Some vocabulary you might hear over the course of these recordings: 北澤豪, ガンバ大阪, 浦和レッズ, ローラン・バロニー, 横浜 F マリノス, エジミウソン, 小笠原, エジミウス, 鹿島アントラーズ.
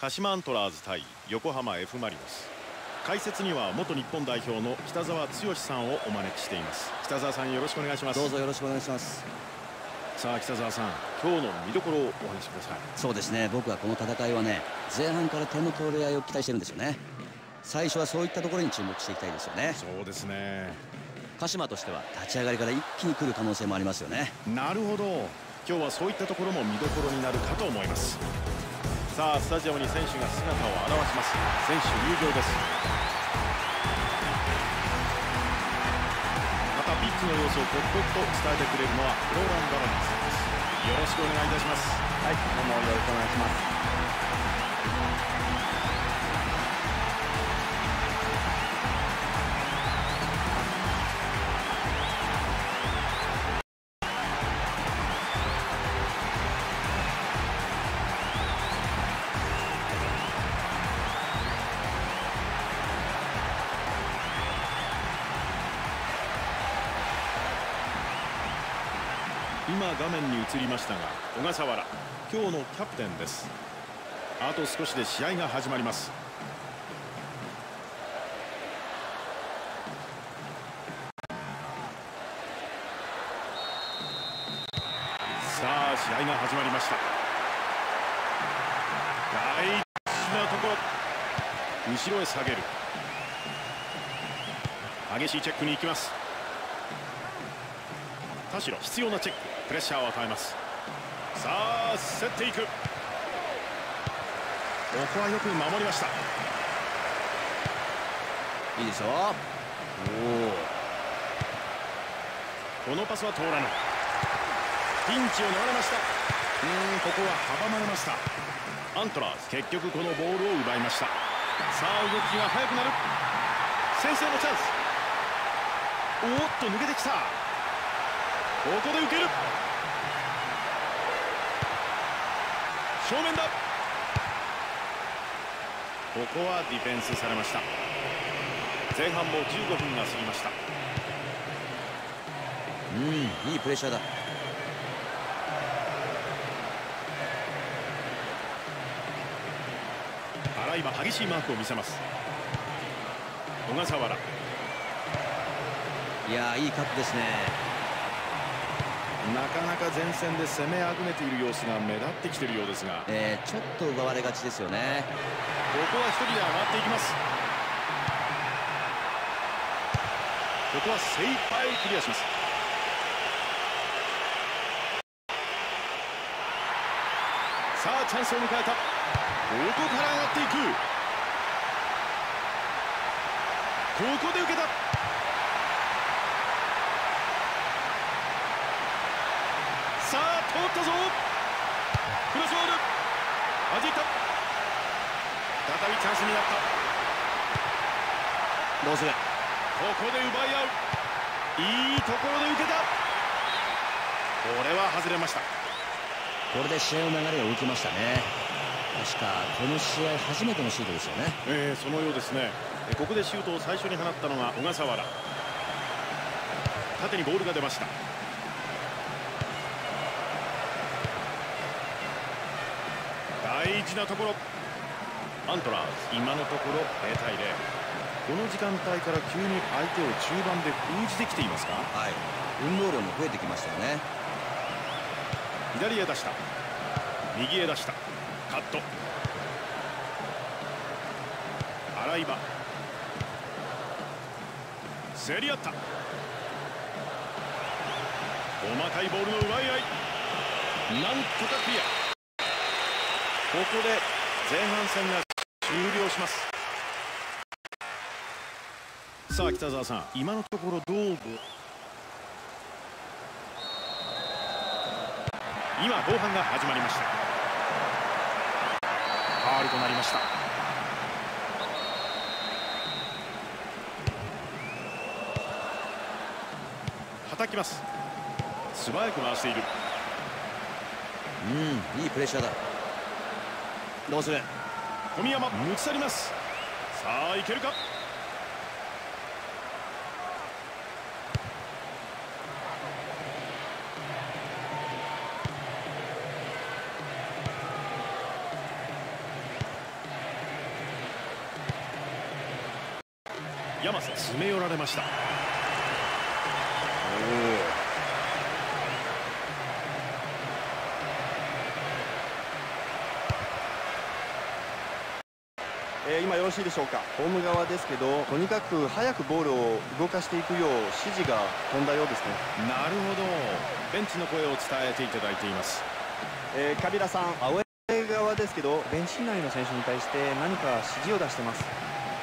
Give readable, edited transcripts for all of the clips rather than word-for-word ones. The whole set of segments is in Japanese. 鹿島アントラーズ対横浜 F マリノス。解説には元日本代表の北澤豪さんをお招きしています。北澤さん、よろしくお願いします。どうぞよろしくお願いします。さあ北澤さん、今日の見どころをお話しください。そうですね、僕はこの戦いはね、前半から点の取り合いを期待してるんですよね。最初はそういったところに注目していきたいですよね。そうですね、鹿島としては立ち上がりから一気に来る可能性もありますよね。なるほど、今日はそういったところも見どころになるかと思います。さあスタジアムに選手が姿を現します。選手入場です。またピッチの様子を刻々と伝えてくれるのはローラン・バロニーさんです。よろしくお願いいたします。はい、どうもよろしくお願いします。今画面に映りましたが、小笠原今日のキャプテンです。あと少しで試合が始まります。さあ試合が始まりました。大事なところ、後ろへ下げる。激しいチェックに行きます。田代、必要なチェック、プレッシャーを与えます。さあ競っていく。ここはよく守りました。いいでしょう。おお、このパスは通らない。ピンチを逃れました。ここは阻まれました。アントラーズ、結局このボールを奪いました。さあ動きが速くなる。先制のチャンス。おっと抜けてきた。ここで受ける。正面だ。ここはディフェンスされました。前半も15分が過ぎました。いいプレッシャーだ。洗い場、激しいマークを見せます。小笠原。いや、いいカットですね。なかなか前線で攻めあぐねている様子が目立ってきているようですが、ちょっと奪われがちですよね。ここは一人で上がっていきます。ここは精一杯クリアします。さあチャンスを迎えた。ここから上がっていく。ここで受けた。さあ通ったぞ。クロスボール、弾いた。再びチャンスになった。どうする。ここで奪い合う。いいところで受けた。これは外れました。これで試合の流れを受けましたね。確かこの試合初めてのシュートですよね。そのようですね。ここでシュートを最初に放ったのが小笠原。縦にボールが出ました。大事なところ。アントラーズ、今のところ0対0。この時間帯から急に相手を中盤で封じてきていますか。はい、運動量も増えてきましたよね。左へ出した、右へ出した、カット。ライバ、競り合った。細かいボールの奪い合い、なんとかクリア。ここで前半戦が終了します。さあ北澤さん、今のところどう？今後半が始まりました。ファウルとなりました。はたきます。素早く回している。いいプレッシャーだ。どうする？小宮山抜き去ります。さあいけるか。山瀬、詰め寄られました。今よろしいでしょうか。ホーム側ですけど、とにかく早くボールを動かしていくよう指示が飛んだようですね。なるほど、ベンチの声を伝えていただいています。カビラさん、青江側ですけど、ベンチ内の選手に対して何か指示を出してます。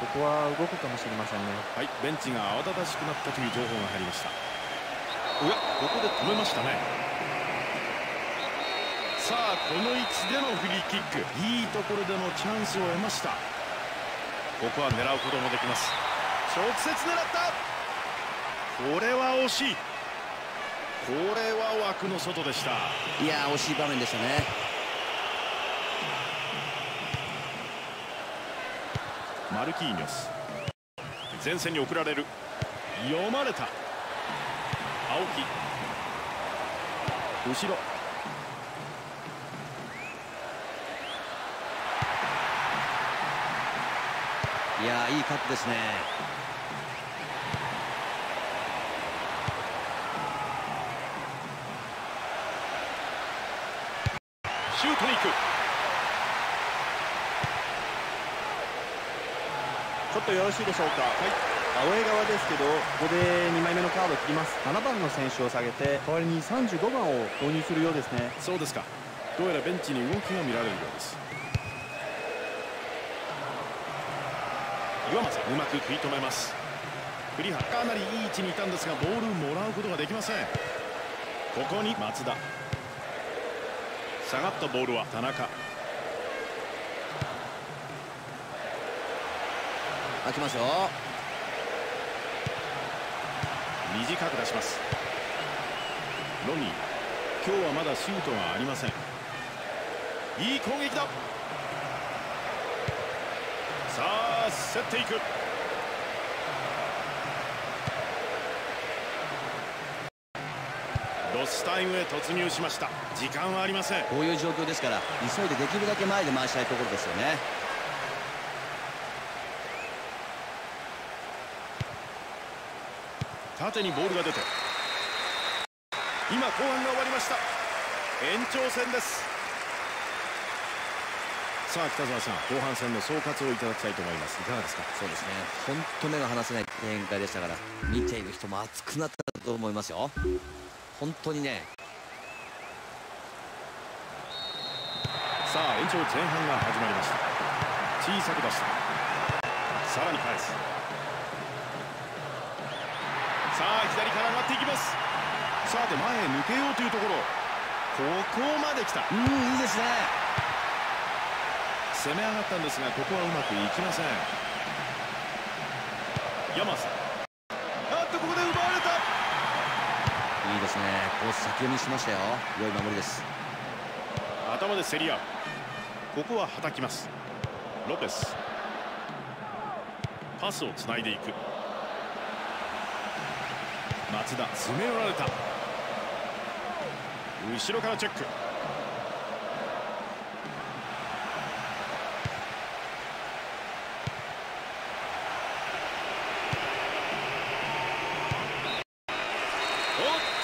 ここは動くかもしれませんね。はい、ベンチが慌ただしくなったという情報が入りました。おや、ここで止めましたね。さあこの位置でのフリーキック、いいところでのチャンスを得ました。ここは狙うこともできます。直接狙った。これは惜しい。これは枠の外でした。いや惜しい場面でしたね。マルキーニョス、前線に送られる。読まれた。青木、後ろ。いやー、いいカットですね。シュートに行く。ちょっとよろしいでしょうか。はい、青江側ですけど、ここで2枚目のカードを切ります。7番の選手を下げて、代わりに35番を投入するようですね。そうですか。どうやらベンチに動きが見られるようです。岩松、うまく食い止めます。栗原、かなりいい位置にいたんですが、ボールをもらうことができません。ここに松田。下がったボールは田中。開きますよ。短く出します。ロニー、今日はまだシュートがありません。いい攻撃だ。さあ競っていく。ロスタイムへ突入しました。時間はありません。こういう状況ですから、急いでできるだけ前で回したいところですよね。縦にボールが出て、今後半が終わりました。延長戦です。さあ北澤さん、後半戦の総括をいただきたいと思います。いかがですか？そうですね、本当目が離せない展開でしたから、見ている人も熱くなったと思いますよ。本当にね。さあ延長前半が始まりました。小さく出した。さらに返す。さあ左から上がっていきます。さあで前へ抜けようというところ、ここまで来た。いいですね。攻め上がったんですが、ここはうまくいきません。山瀬、ここで奪われた。いいですね。コース先読みしましたよ。良い守りです。頭で競り合う。ここははたきます。ロペス、パスをつないでいく。松田、詰め寄られた。後ろからチェック。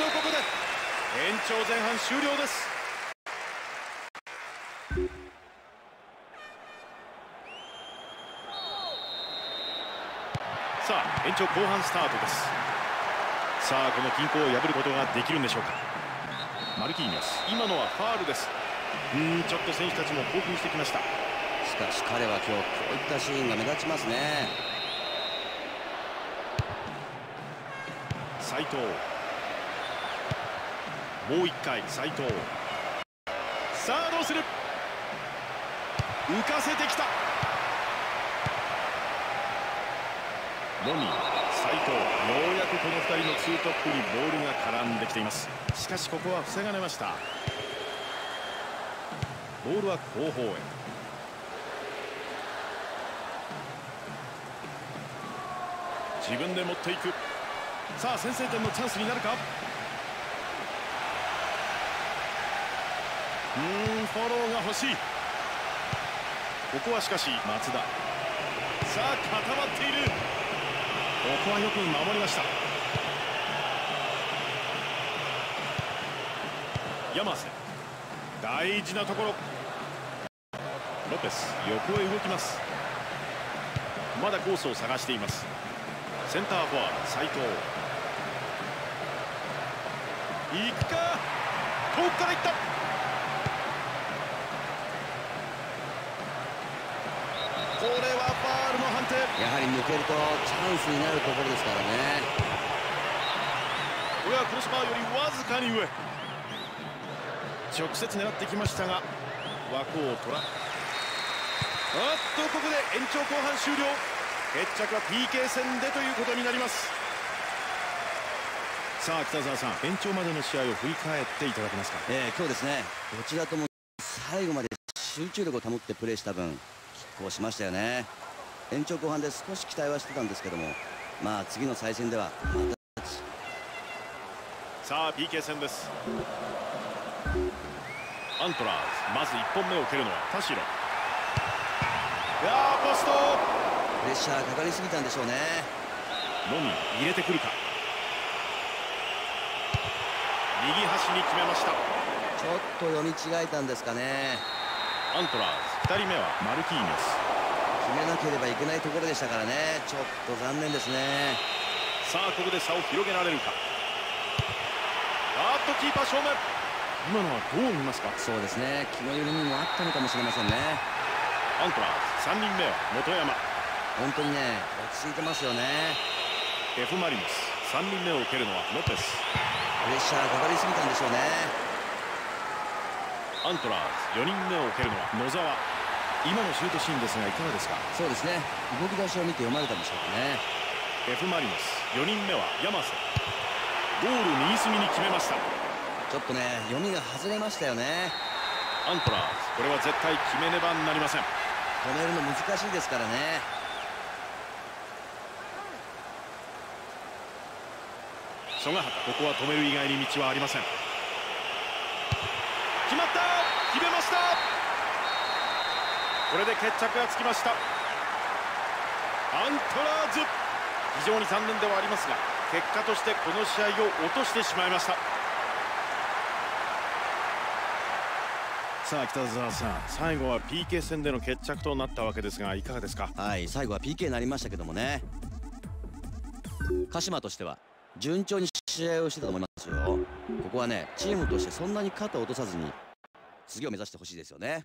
ここで延長前半終了です。さあ延長後半スタートです。さあこの均衡を破ることができるんでしょうか。マルキーニョス、今のはファールです。ちょっと選手たちも興奮してきました。しかし彼は今日こういったシーンが目立ちますね。斉藤、もう一回斉藤、さあどうする、浮かせてきた。ロニー、斉藤、ようやくこの2人のツートップにボールが絡んできています。しかしここは防がれました。ボールは後方へ。自分で持っていく。さあ先制点のチャンスになるか。フォローが欲しい。ここはしかし松田、さあ固まっている。ここはよく守りました。山瀬、大事なところ。ロペス、横へ動きます。まだコースを探しています。センターフォワード斉藤、行くか、遠くから行った。これはファウルの判定。やはり抜けるとチャンスになるところですからね。これはクロスバーよりわずかに上、直接狙ってきましたが枠を取らん。ここで延長後半終了。決着は PK 戦でということになります。さあ北澤さん、延長までの試合を振り返っていただけますか。今日ですね、どちらとも最後まで集中力を保ってプレーした分、拮抗しましたよね。延長後半で少し期待はしてたんですけども、まあ次の再戦ではまた。さあ PK 戦です。アントラーズ、まず1本目を蹴るのは田代。いやポスト、プレッシャーかかりすぎたんでしょうね。ロミ入れてくるか。右端に決めました。ちょっと読み違えたんですかね。アントラーズ、2人目はマルキーニョス、決めなければいけないところでしたからね。ちょっと残念ですね。さあここで差を広げられるか。キーパー正面、今のはどう見ますか。そうですね、気の緩みもあったのかもしれませんね。アントラーズ、3人目は元山。本当にね、落ち着いてますよね。F マリノス、3人目を受けるのはロペス。プレッシャーかかりすぎたんでしょうね。アントラーズ、4人目を受けるのは野澤。今のシュートシーンですがいかがですか。そうですね、動き出しを見て読まれたんでしょうかね。F マリノス、4人目は山瀬。ゴール右隅に決めました。ちょっとね、読みが外れましたよね。アントラーズ、これは絶対決めねばなりません。止めるの難しいですからね。曽ヶ端、ここは止める以外に道はありません。決まった、決めました。これで決着がつきました。アントラーズ、非常に残念ではありますが結果としてこの試合を落としてしまいました。さあ北澤さん、最後は PK 戦での決着となったわけですがいかがですか。はい、最後は PK になりましたけどもね、鹿島としては順調に試合をしてたと思いますよ。ここはね、チームとしてそんなに肩を落とさずに次を目指してほしいですよね。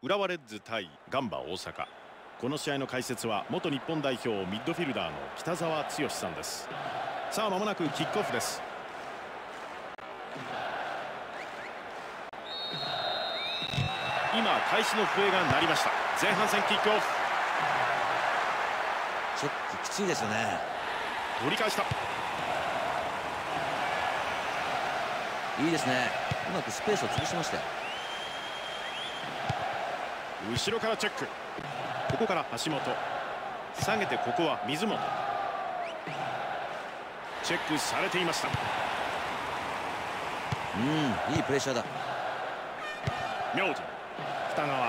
浦和レッズ対ガンバ大阪。この試合の解説は元日本代表ミッドフィルダーの北澤豪さんです。さあ間もなくキックオフです。今開始の笛が鳴りました。前半戦キックオフ。ちょっときついですよね。取り返した。いいですね。うまくスペースを潰しましたよ。後ろからチェック。ここから橋本下げて、ここは水本。チェックされていました。いいプレッシャーだ。明治北川坪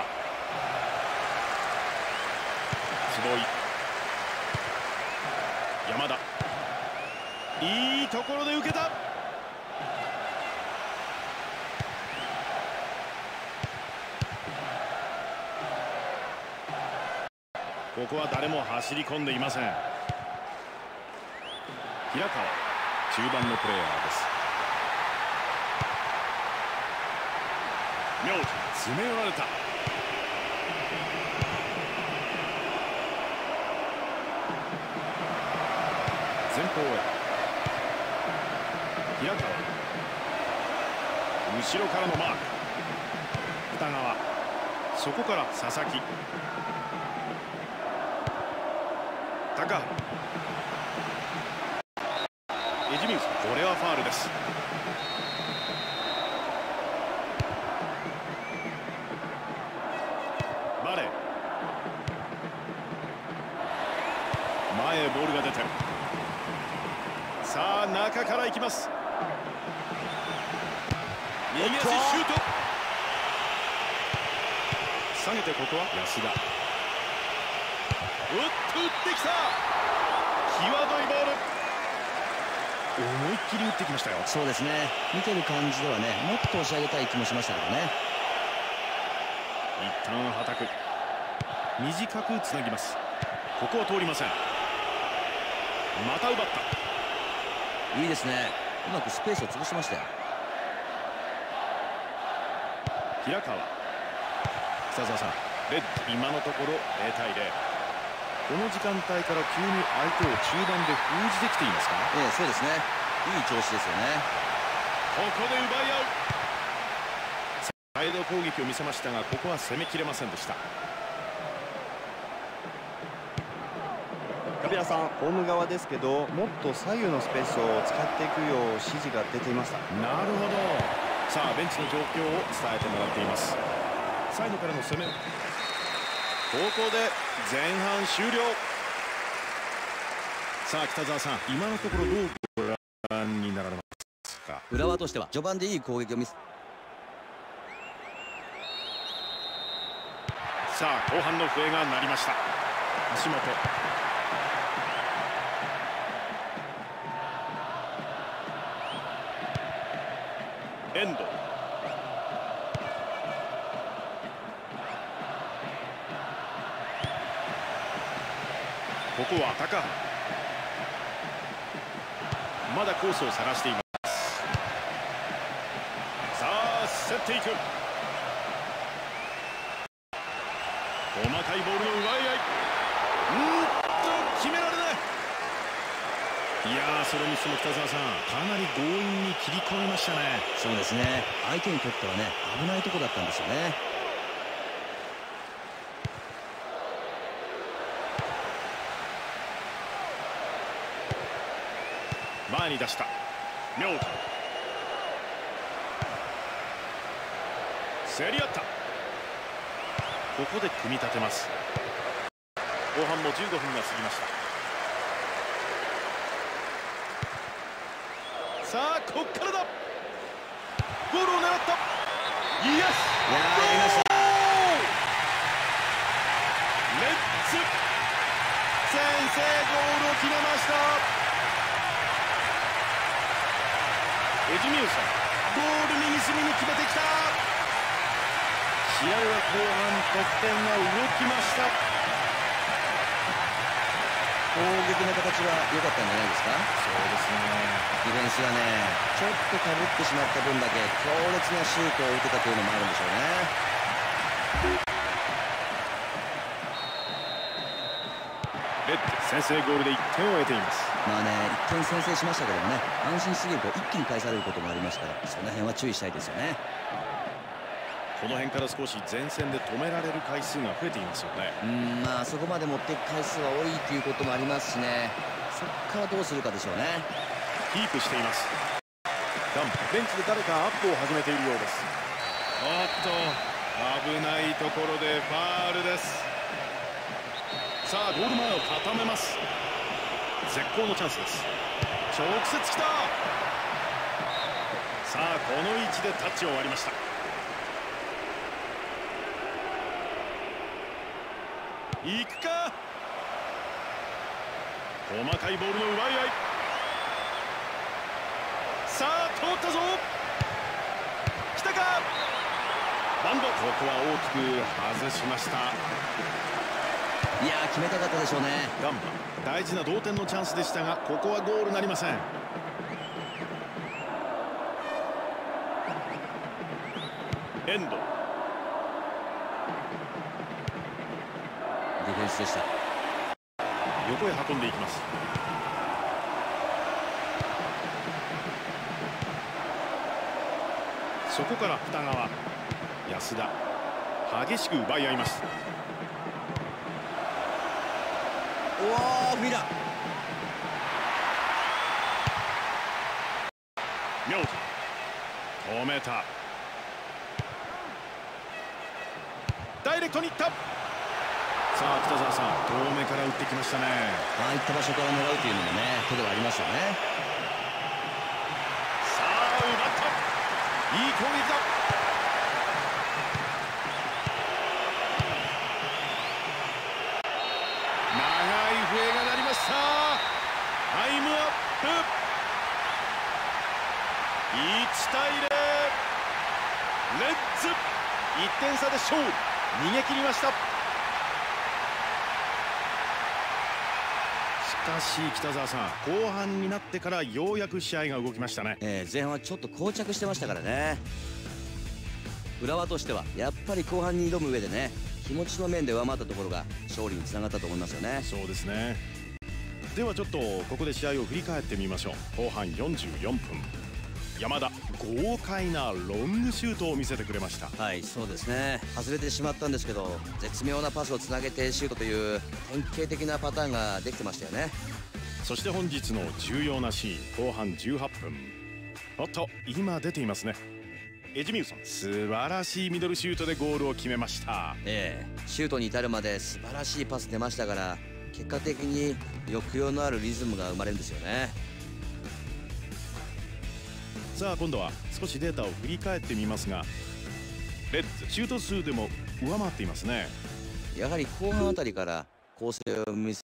井山田、いいところで受けた。ここは誰も走り込んでいません。平川中盤のプレーヤーです。明治詰め寄られた。前方へ平川、後ろからのマーク北川、そこから佐々木高原、エジミウス。これはファウルです。バレー前へボールが出てる。さあ中から行きます。右足シュート。下げて、ここは安田。打ってきた。際どいボール。思いっきり打ってきましたよ。そうですね。見てる感じではね、もっと押し上げたい気もしましたけどね。一旦はたく。短くつなぎます。ここは通りません。また奪った。いいですね。うまくスペースを潰しましたよ。平川。北澤さん、レッド、今のところ0対0。この時間帯から急に相手を中盤で封じてきていますか。そうですね。いい調子ですよね。ここで奪い合う。サイド攻撃を見せましたが、ここは攻めきれませんでした。ガビラさん、ホーム側ですけど、もっと左右のスペースを使っていくよう指示が出ていました。なるほど。さあベンチの状況を伝えてもらっています。サイドからの攻め。ここで前半終了。さあ北澤さん、今のところどうご覧になられますか。浦和としては序盤でいい攻撃を見せ。さあ後半の笛が鳴りました。橋本、遠藤、ここは高原。まだコースを探しています。さあ競っていく。細かいボールの奪い合い。決められない。いやー、それにしても北澤さん、かなり強引に切り込みましたね。そうですね。相手にとってはね、危ないとこだったんですよね。前に出した明治、競り合った。ここで組み立てます。後半も15分が過ぎました。さあこっからだ。ゴールを狙った。イエス。レッツ先制ゴールを決めました。エジミウス、ゴール右隅に決めてきた。試合は後半、得点が動きました。攻撃の形は良かったんじゃないですか。そうですね。ディフェンスがね、ちょっとかぶってしまった分だけ強烈なシュートを打てたというのもあるんでしょうね。先制ゴールで1点を得ています。まあね、1点先制しましたけどもね、安心しすぎると一気に返されることもありますから、その辺は注意したいですよね。この辺から少し前線で止められる回数が増えていますよね。まあそこまで持っていく回数は多いということもありますしね、そこからどうするかでしょうね。キープしています。ダンプベンチで誰かアップを始めているようです。危ないところでファールです。さあゴール前を固めます。絶好のチャンスです。直接来た。さあこの位置でタッチを割りました。行くか。細かいボールの奪い合い。さあ通ったぞ。来たか。バウンド。ここは大きく外しました。いや、決めたかったでしょうね。ガンバ、大事な同点のチャンスでしたが、ここはゴールなりません。エンド。ディフェンスでした。横へ運んでいきます。そこから二川、安田、激しく奪い合います。おー、フィラ。妙子止めた。ダイレクトに行った。さあ北澤さん、遠目から打ってきましたね。ああいった場所から狙うというのもね、手ではありますよね。さあ奪った。いい攻撃だ。タイムアップ。1対0。レッズ1点差で勝利。逃げ切りました。しかし北澤さん、後半になってからようやく試合が動きましたね。前半はちょっと膠着してましたからね。浦和としてはやっぱり後半に挑む上でね、気持ちの面で上回ったところが勝利につながったと思いますよね。そうですね。ではちょっとここで試合を振り返ってみましょう。後半44分、山田豪快なロングシュートを見せてくれました。はい、そうですね。外れてしまったんですけど、絶妙なパスをつなげてシュートという典型的なパターンができてましたよね。そして本日の重要なシーン、後半18分、おっと今出ていますね、エジミウソン、素晴らしいミドルシュートでゴールを決めました。シュートに至るまで素晴らしいパス出ましたから、結果的に抑揚のあるリズムが生まれるんですよね。さあ今度は少しデータを振り返ってみますが、レッズシュート数でも上回っていますね。やはり後半あたりから構成を見せ